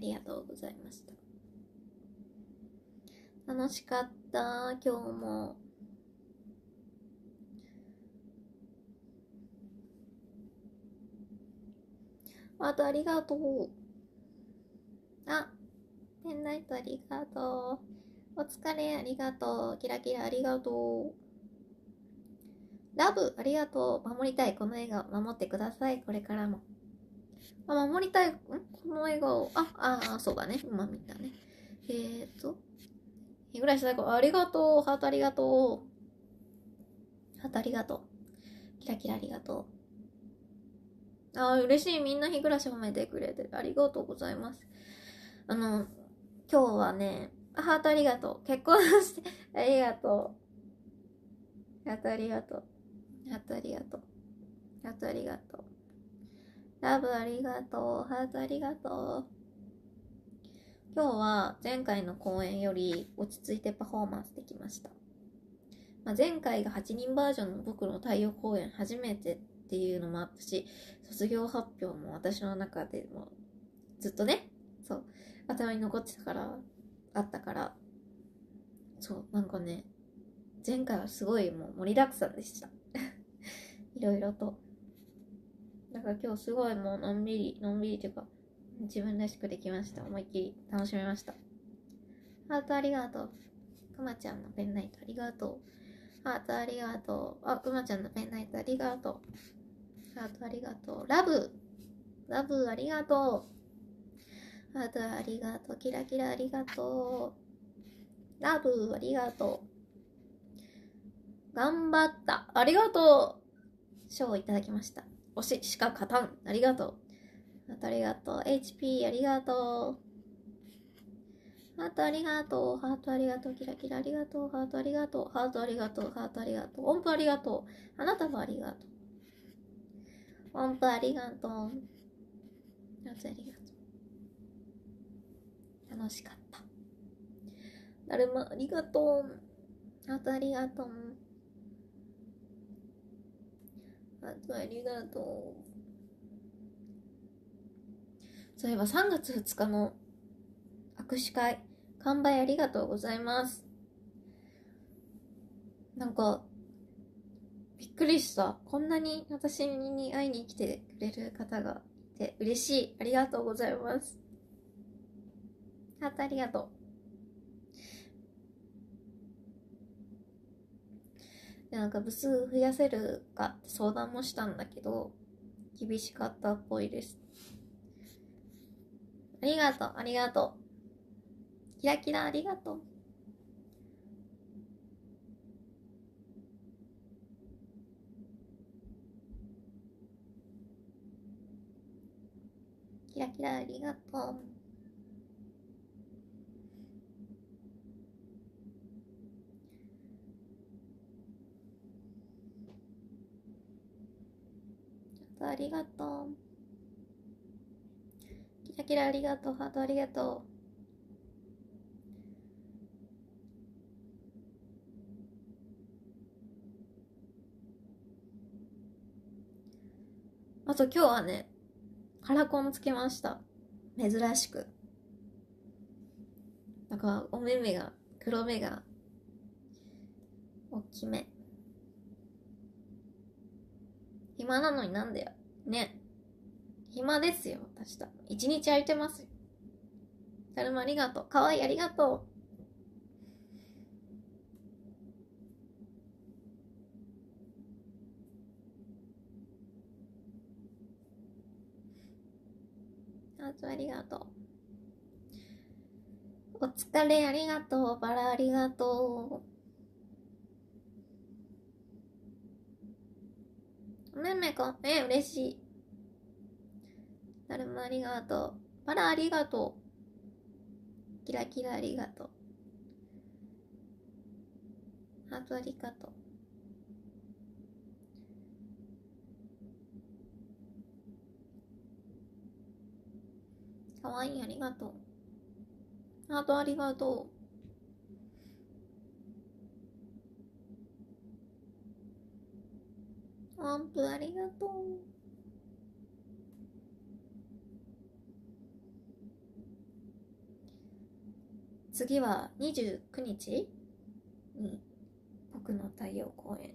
りがとうございました。楽しかった、今日も。あとありがとう。あ、ペンライトありがとう。お疲れありがとう。キラキラありがとう。ラブありがとう。守りたいこの笑顔、守ってくださいこれからも。あ、守りたいこの笑顔。あ、そうだね、今見たね。日暮最高ありがとう。ハートありがとう。ハートありがとう。キラキラありがとう。あー、嬉しい。みんな日暮褒めてくれてありがとうございます。今日はね、ハートありがとう。結婚してありがとう。ハートありがとう。ハートありがとう。ハートありがとう。ラブありがとう。ハートありがとう。今日は前回の公演より落ち着いてパフォーマンスできました。前回が8人バージョンの僕の太陽公演初めてっていうのもあったし、卒業発表も私の中でもずっとね、そう、頭に残ってたから、あったから、そう、なんかね、前回はすごいもう盛りだくさんでした。いろいろと。だから今日すごいもうのんびりというか、自分らしくできました。思いっきり楽しめました。ハートありがとう。くまちゃんのペンライトありがとう。ハートありがとう。あ、くまちゃんのペンライトありがとう。ハートありがとう。ラブありがとう。ハートありがとう。キラキラありがとう。ラブありがとう。頑張った。ありがとう。賞をいただきました。推ししか勝たん。ありがとう。ハートありがとう。HP ありがとう。ハートありがとう。ハートありがとう。キラキラありがとう。ハートありがとう。ハートありがとう。ハートありがとう。音符ありがとう。あなたもありがとう。音符ありがとう。ハートありがとう。楽しかった。だるまありがとう。ハートありがとう。ありがとう。そういえば3月2日の握手会、完売ありがとうございます。なんか、びっくりした。こんなに私に会いに来てくれる方がいて嬉しい。ありがとうございます。ハートありがとう。なんか部数増やせるかって相談もしたんだけど、厳しかったっぽいです。ありがとう。キラキラありがとう。キラキラありがとう。ありがとう。キラキラありがとう。ハートありがとう。あと今日はね、カラコンつけました。珍しく。なんかお目目が、黒目が大きめ。暇なのになんだよ。ね。暇ですよ、私だ。一日空いてますよ。だるまありがとう。かわいいありがとう。あとありがとう。お疲れありがとう。バラありがとう。めめか、嬉しい。だるまありがとう。バラありがとう。キラキラありがとう。ハートありがとう。かわいいありがとう。ハートありがとう。アンプありがとう。次は29日に僕の太陽公演に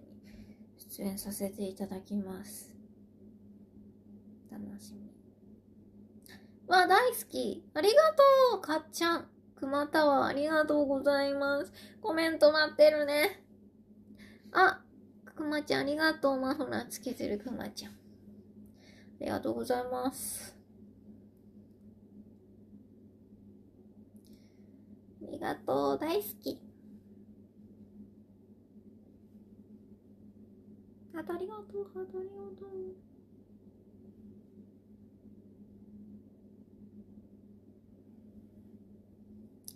出演させていただきます。楽しみ。わ、大好き。ありがとう、かっちゃん。熊田はありがとうございます。コメント待ってるね。あ、くまちゃんありがとう。マフラーつけてるくまちゃん。ありがとうございます。ありがとう、大好き。ハートありがとう、ハートありがと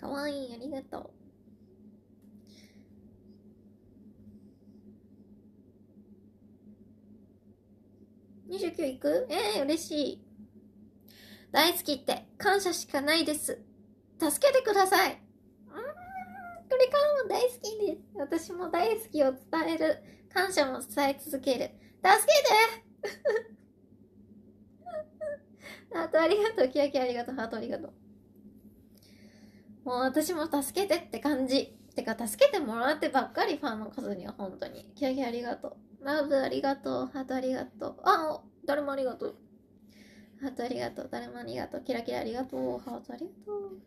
う。かわいい、ありがとう。29行く？嬉しい。大好きって感謝しかないです。助けてください。これからも大好きです。私も大好きを伝える。感謝も伝え続ける。助けてハートありがとう。キラキラありがとう。ハートありがとう。もう私も助けてって感じ。てか、助けてもらってばっかり、ファンの数には本当に。キラキラありがとう。ラブありがとう。ハートありがとう。あ、誰もありがとう。ハートありがとう。誰もありがとう。キラキラありがとう。ハートありがとう。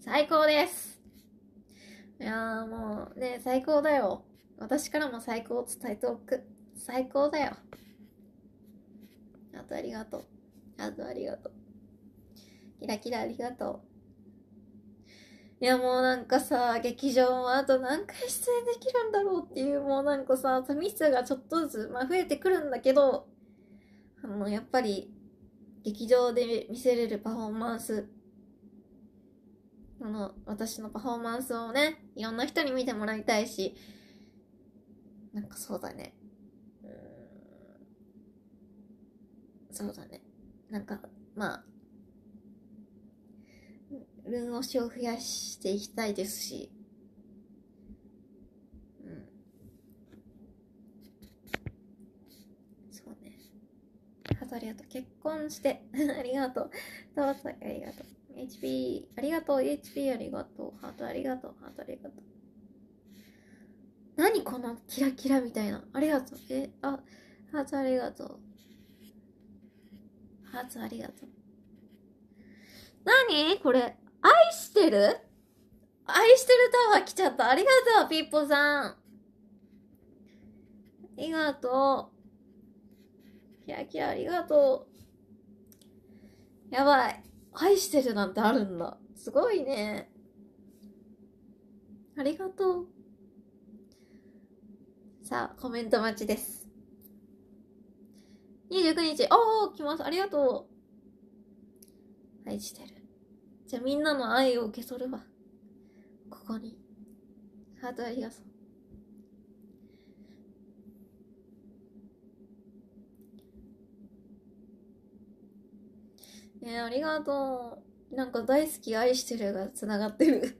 最高です。いやーもうね、最高だよ。私からも最高を伝えておく。最高だよ。ハートありがとう。ハートありがとう。キラキラありがとう。いやもうなんかさ、劇場もあと何回出演できるんだろうっていう、もうなんかさ、寂しさがちょっとずつ、まあ、増えてくるんだけど、やっぱり劇場で見せれるパフォーマンス、私のパフォーマンスをね、いろんな人に見てもらいたいし、なんかそうだね、そうだね、なんかまあルーン推しを増やしていきたいですし、うん、そうね。ハートありがとう。結婚してありがとう。トータありがとう。HP ありがとう。HP ありがとう。ハートありがとう。ハートありがとう。何このキラキラみたいな。ありがとう。ハートありがとう。ハートありがとう。何これ。愛してる？愛してるタワー来ちゃった。ありがとう、ピッポさん。ありがとう。キラキラありがとう。やばい。愛してるなんてあるんだ。すごいね。ありがとう。さあ、コメント待ちです。29日。おー、来ます。ありがとう。愛してる。じゃあみんなの愛を受け取るわ。ここに。ハートありがとう。ねえ、ありがとう。なんか大好き、愛してるが繋がってる。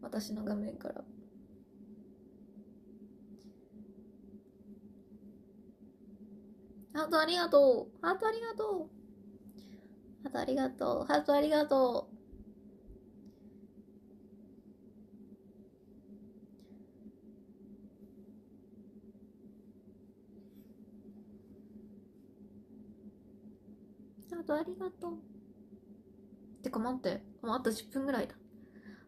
私の画面から。ハートありがとう。ハートありがとう。ハートありがとう。ハートありがとう。ハートありがとう。てか待って。もうあと10分ぐらいだ。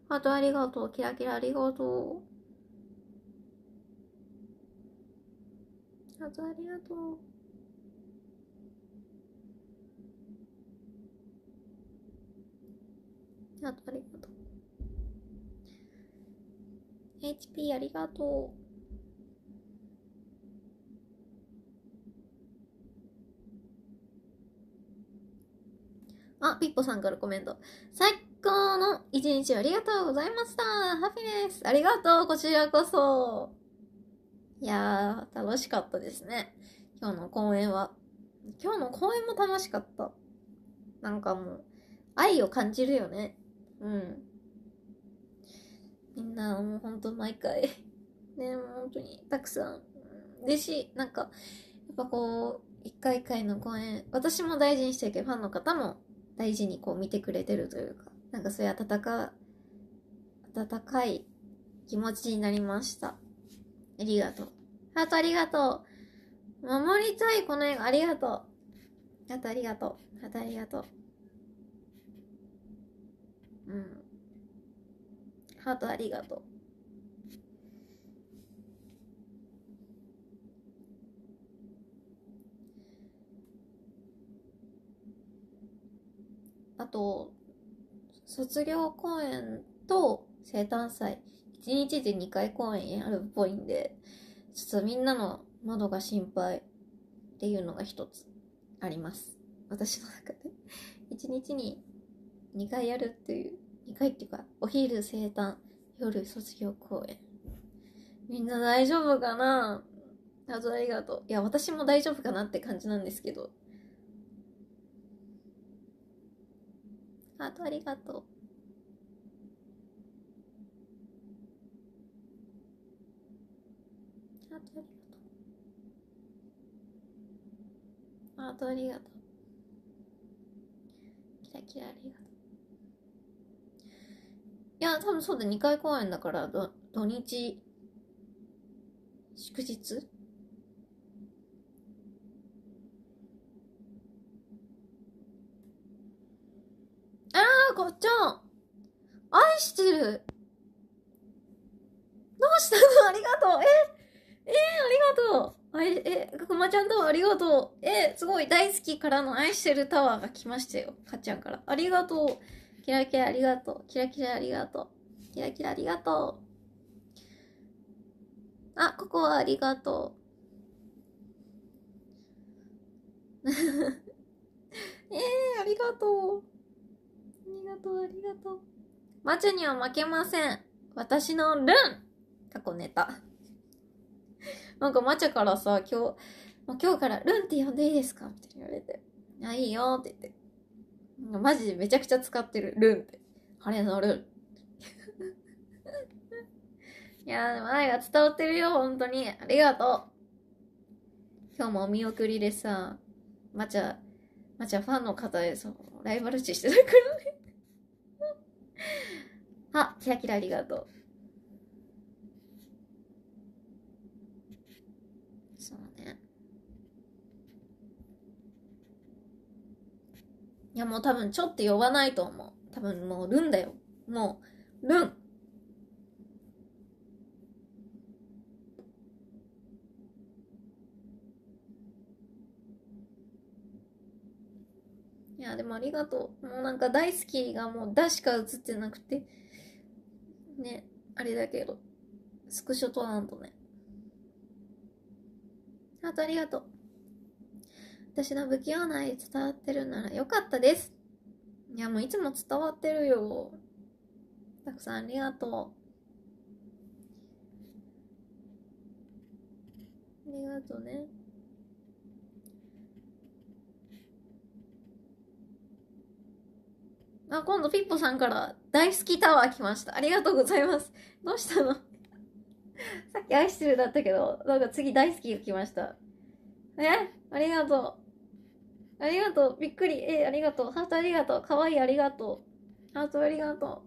ハートありがとう。キラキラありがとう。ハートありがとう。ハートありがとう。HP ありがとう。あ、ピッポさんからコメント。最高の一日ありがとうございました。ハピネス。ありがとう。こちらこそ。いやー、楽しかったですね。今日の公演は。今日の公演も楽しかった。なんかもう、愛を感じるよね。うん。みんな、もうほんと毎回。ね、もうほんとに、たくさん。嬉しい。なんか、やっぱこう、一回一回の公演、私も大事にしていけ、ファンの方も、大事にこう見てくれてるというか、なんかそういう温か温かい気持ちになりました。ありがとう。ハートありがとう。守りたい、この映画。ありがとう。ハートありがとう。ハートありがとう。うん。ハートありがとう。あと、卒業公演と生誕祭、1日で2回公演あるっぽいんで、ちょっとみんなの窓が心配っていうのが一つあります。私の中で。1日に2回やるっていう、2回っていうか、お昼生誕、夜卒業公演。みんな大丈夫かな？ありがとう。いや、私も大丈夫かなって感じなんですけど。ハートありがとう。ハートありがとう。ハートありがとう。キラキラありがとう。いや、多分そうだ、2回公演だから、土日、祝日こっちゃん愛してる。どうしたの？ありがとう。ありがとう。くまちゃんタワーありがとう。すごい大好きからの愛してるタワーが来ましたよ。かっちゃんから。ありがとう。キラキラありがとう。キラキラありがとう。キラキラありがとう。あ、ここはありがとう。ありがとう。ありがとう。マチュには負けません。私のルン過去ネタ。なんかマチュからさ、今日からルンって呼んでいいですかって言われて。あ、いいよって言って。マジでめちゃくちゃ使ってる。ルンって。あれのルン。いやー、でも愛が伝わってるよ、本当に。ありがとう。今日もお見送りでさ、マチュファンの方でさ、ライバル視してたからね。あ、キラキラありがとう。そうね。いや、もう多分ちょっと呼ばないと思う。多分もうルンだよ。もう、ルン。いや、でもありがとう。もうなんか大好きがもうだしか映ってなくて。ね、あれだけど。スクショ撮らんとね。ハートありがとう。私の不器用な愛伝わってるならよかったです。いや、もういつも伝わってるよ。たくさんありがとう。ありがとうね。あ、今度ピッポさんから大好きタワー来ました。ありがとうございます。どうしたの？さっき愛してるだったけど、なんか次大好きが来ました。ありがとう。ありがとう。びっくり。ありがとう。ハートありがとう。かわいいありがとう。ハートありがと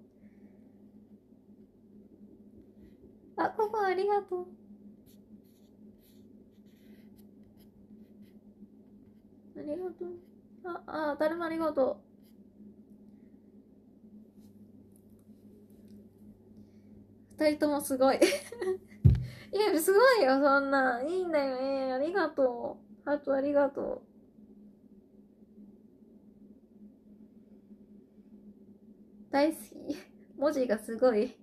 う。あ、ここありがとう。ありがとう。あ、誰もありがとう。二人ともすごい。いや、すごいよ、そんな。いいんだよ、ありがとう。ハートありがとう。大好き。文字がすごい。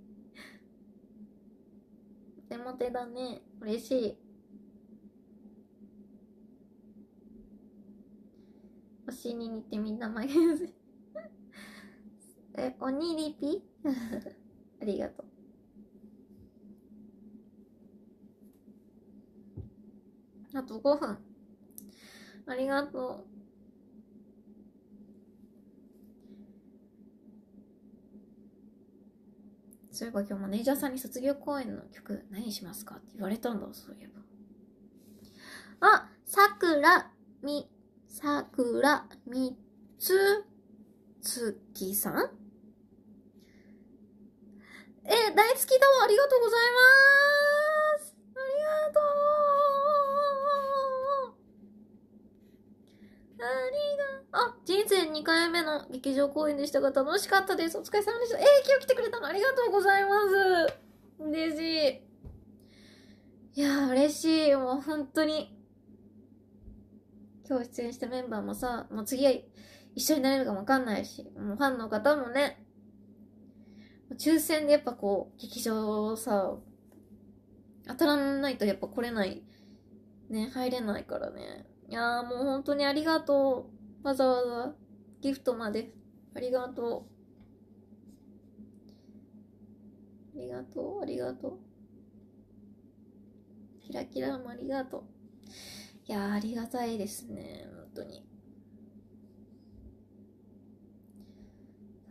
モテモテだね。嬉しい。推しに似てみんなマゲーズ。おにりぴありがとう。あと5分。ありがとう。そういえば今日マネージャーさんに卒業公演の曲何しますかって言われたんだ、そういえば。あ、さくらみつきさん大好きだわ。ありがとうございます。ありがとう。人生2回目の劇場公演でしたが楽しかったです。お疲れ様でした。今日来てくれたのありがとうございます。嬉しい。いやー、嬉しい。もう本当に。今日出演したメンバーもさ、もう次は一緒になれるかもわかんないし、もうファンの方もね、抽選でやっぱこう、劇場をさ、当たらないとやっぱ来れない、ね、入れないからね。いやーもう本当にありがとう。わざわざ、ギフトまで。ありがとう。ありがとう、ありがとう。キラキラもありがとう。いやー、ありがたいですね、本当に。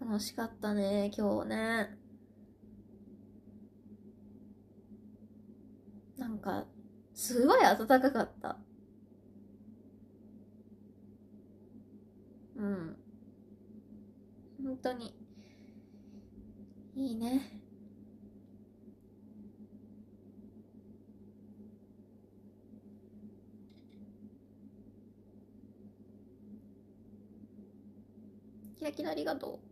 楽しかったね、今日ね。なんか、すごい暖かかった。うん。本当に。いいね。キラキラありがとう。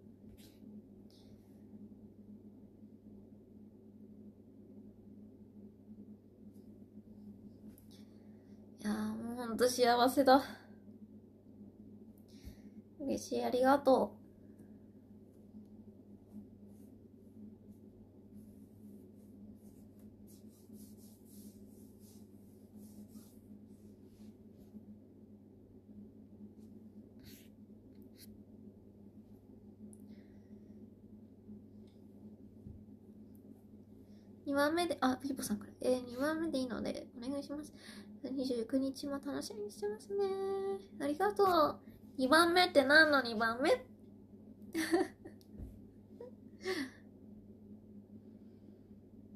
いやーもうほんと幸せだ。嬉しい、ありがとう。2番目で、ピーポさんから、2番目でいいのでお願いします。29日も楽しみにしてますね。ありがとう。2番目って何の2番目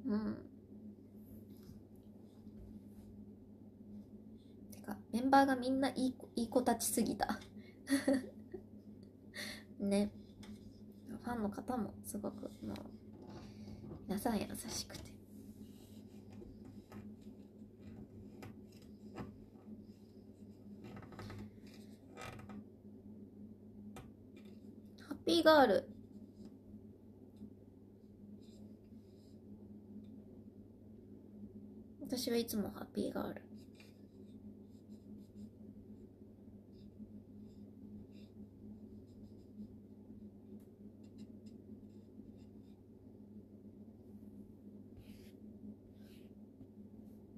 うん。てか、メンバーがみんないい子たちすぎた。ね。ファンの方もすごく、もう、皆さん優しくて。ハッピーガール。私はいつもハッピーガール。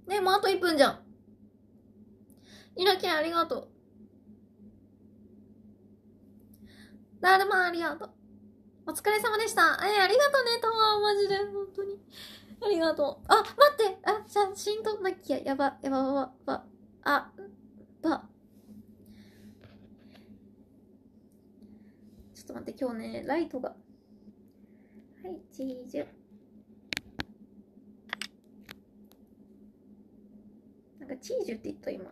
ねえ、もうあと1分じゃん。イラキラありがとう。だるまありがとう。お疲れ様でした。ありがとうね、とも。マジで、本当に。ありがとう。あ、待って。写真撮んなきゃ。やば。ちょっと待って、今日ね、ライトが。はい、チーズ。なんか、チーズって言った、今。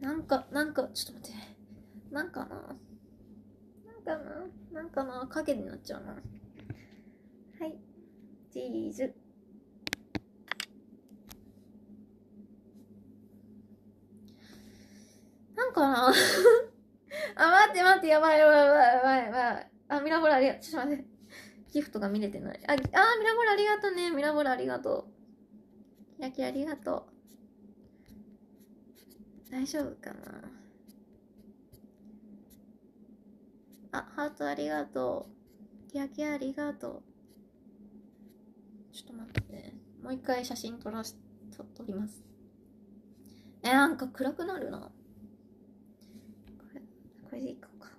なんか、ちょっと待って。なんかな影になっちゃうな。はい。チーズ。なんかな待って、やばい。ミラボラありがとう。ちょっと待って。ギフトが見れてない。ミラボラありがとうね。ミラボラありがとう。キラキラありがとう。大丈夫かな。ハートありがとう。キラキラありがとう。ちょっと待ってね。もう一回写真撮ります。なんか暗くなるな。これでいこうか。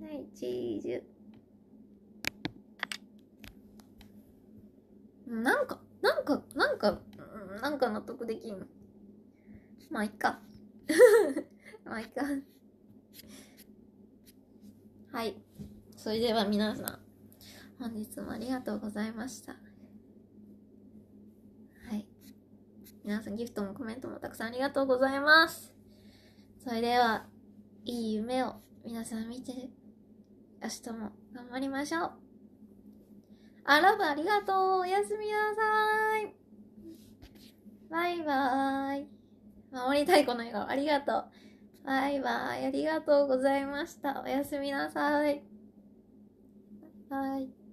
はい、チーズ。なんか納得できん。まあいっか。はい。それでは皆さん、本日もありがとうございました。はい。皆さんギフトもコメントもたくさんありがとうございます。それでは、いい夢を皆さん見て、明日も頑張りましょう。あらばありがとう。おやすみなさい。バイバーイ。守りたいこの笑顔。ありがとう。バイバーイ。ありがとうございました。おやすみなさい。バイ。